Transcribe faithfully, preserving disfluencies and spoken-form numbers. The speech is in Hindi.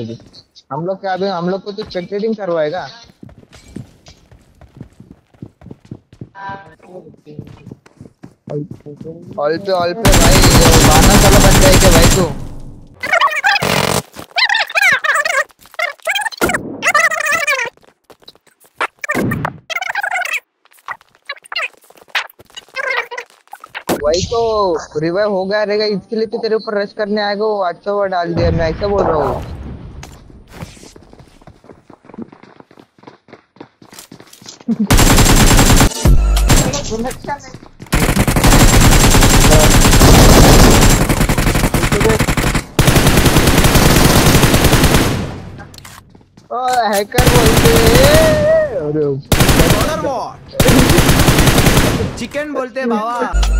थ्रेडिंग हम लोग क्या, अभी हम लोग को तो चेक थ्रेडिंग करवाएगा। ऑल पे ऑल पे भाई बारह साल बन गए क्या भाई तू? भाई तो रिवाइव हो गया रहेगा, इसके लिए तो तेरे ऊपर रश करने आएगा। वो अच्छा हुआ डाल दिया, मैं ऐसा बोल रहा हूँ। हैकर बोलते हैं, चिकन बोलते बाबा।